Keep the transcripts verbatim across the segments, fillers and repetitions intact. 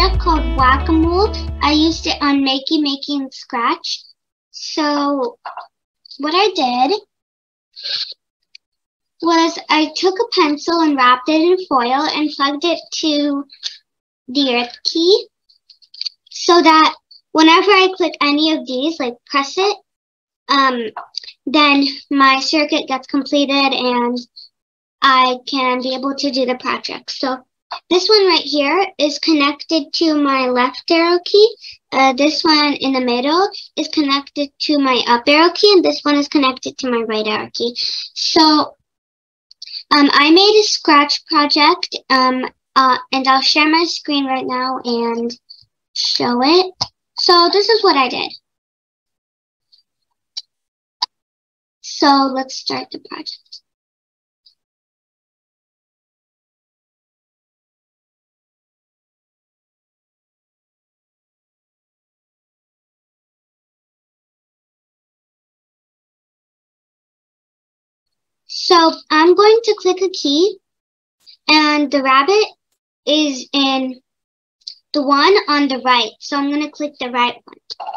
project called Whack-A-Mole. I used it on Makey Makey and Scratch. So what I did was I took a pencil and wrapped it in foil and plugged it to the Earth key so that whenever I click any of these, like press it, um, then my circuit gets completed and I can be able to do the project. So this one right here is connected to my left arrow key. Uh, this one in the middle is connected to my up arrow key, and this one is connected to my right arrow key. So um, I made a Scratch project, um, uh, and I'll share my screen right now and show it. So this is what I did. So let's start the project. So I'm going to click a key, and the rabbit is in the one on the right. So I'm going to click the right one.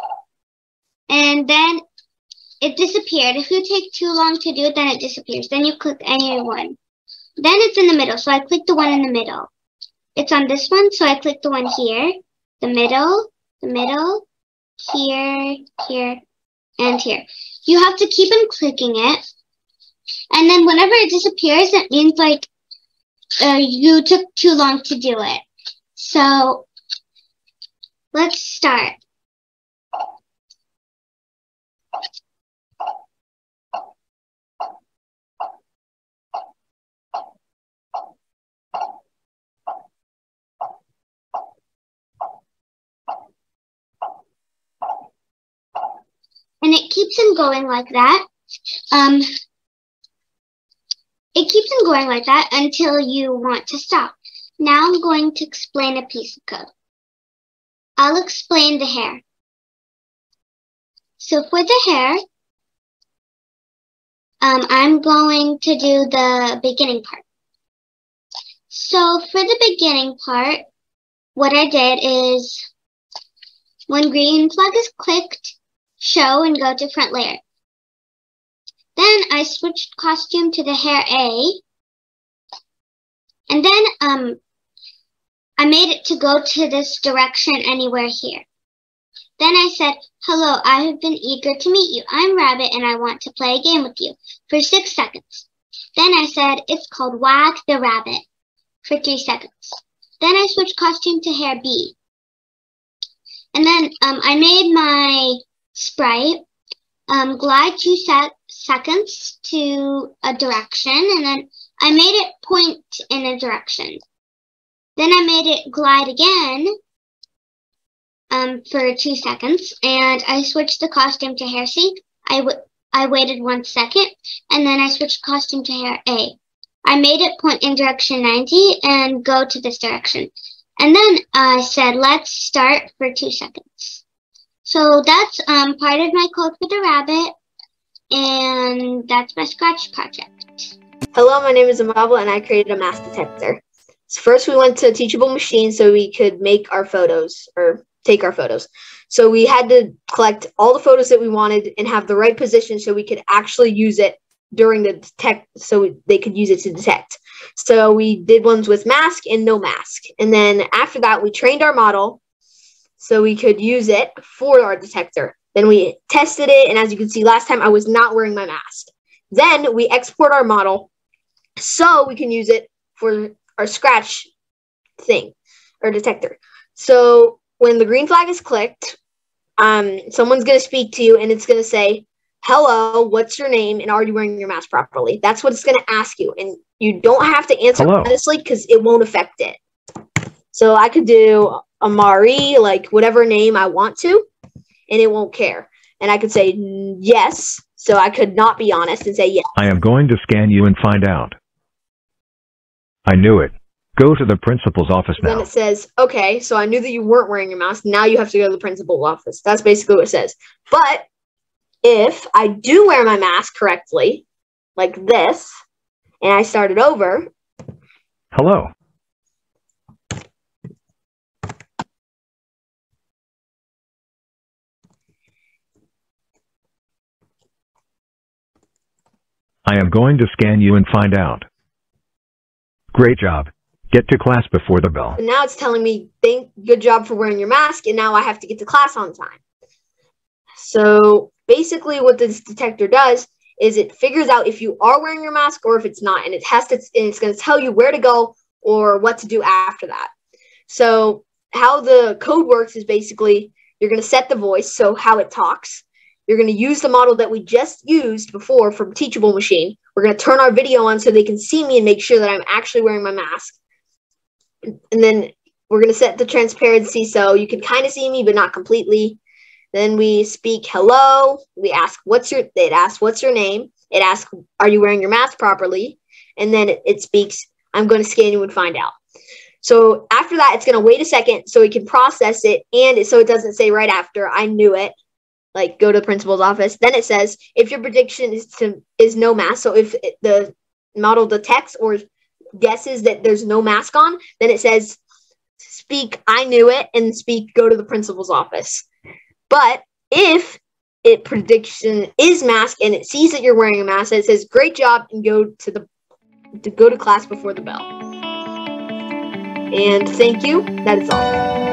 And then it disappeared. If you take too long to do it, then it disappears. Then you click any one. Then it's in the middle. So I click the one in the middle. It's on this one. So I click the one here, the middle, the middle, here, here, and here. You have to keep on clicking it. And then whenever it disappears, it means like uh, you took too long to do it. So let's start. And it keeps on going like that. Um, It keeps on going like that until you want to stop. Now I'm going to explain a piece of code. I'll explain the hair. So for the hair, um, I'm going to do the beginning part. So for the beginning part, what I did is when green flag is clicked, show and go to front layer. Then I switched costume to the hair A, and then um, I made it to go to this direction anywhere here. Then I said, hello, I have been eager to meet you. I'm Rabbit, and I want to play a game with you for six seconds. Then I said, it's called Whack the Rabbit for three seconds. Then I switched costume to hair B. And then um, I made my sprite um, glide two seconds. seconds to a direction, and then I made it point in a direction. Then I made it glide again um, for two seconds, and I switched the costume to hair C. I, w I waited one second, and then I switched costume to hair A. I made it point in direction ninety and go to this direction. And then I said, let's start for two seconds. So that's um, part of my code for the rabbit. And that's my Scratch project. Hello, my name is Amabel, and I created a mask detector. So first, we went to Teachable Machine so we could make our photos, or take our photos. So we had to collect all the photos that we wanted and have the right position so we could actually use it during the detect, so they could use it to detect. So we did ones with mask and no mask. And then after that, we trained our model so we could use it for our detector. Then we tested it, and as you can see, last time I was not wearing my mask. Then we export our model so we can use it for our Scratch thing, or detector. So when the green flag is clicked, um, someone's going to speak to you, and it's going to say, hello, what's your name, and are you wearing your mask properly? That's what it's going to ask you, and you don't have to answer hello, honestly, because it won't affect it. So I could do Amari, like whatever name I want to, and it won't care. And I could say yes, so I could not be honest and say yes. I am going to scan you and find out. I knew it. Go to the principal's office now. Then it says, okay, so I knew that you weren't wearing your mask. Now you have to go to the principal's office. That's basically what it says. But if I do wear my mask correctly, like this, and I start it over. Hello. I am going to scan you and find out. Great job. Get to class before the bell. And now it's telling me, thank, good job for wearing your mask, and now I have to get to class on time. So basically what this detector does is it figures out if you are wearing your mask or if it's not, and it has to, and it's going to tell you where to go or what to do after that. So how the code works is basically you're going to set the voice, so how it talks. You're going to use the model that we just used before from Teachable Machine. We're going to turn our video on so they can see me and make sure that I'm actually wearing my mask. And then we're going to set the transparency so you can kind of see me, but not completely. Then we speak hello. We ask, what's your, it asks, what's your name? It asks, are you wearing your mask properly? And then it, it speaks, I'm going to scan you and find out. So after that, it's going to wait a second so it can process it. And it, so it doesn't say right after, I knew it. Like, go to the principal's office. Then it says, if your prediction is to is no mask, so if it, the model detects or guesses that there's no mask on, then it says, speak, I knew it, and speak, go to the principal's office. But if it prediction is mask and it sees that you're wearing a mask, it says, great job, and go to the to go to class before the bell. And thank you. That is all.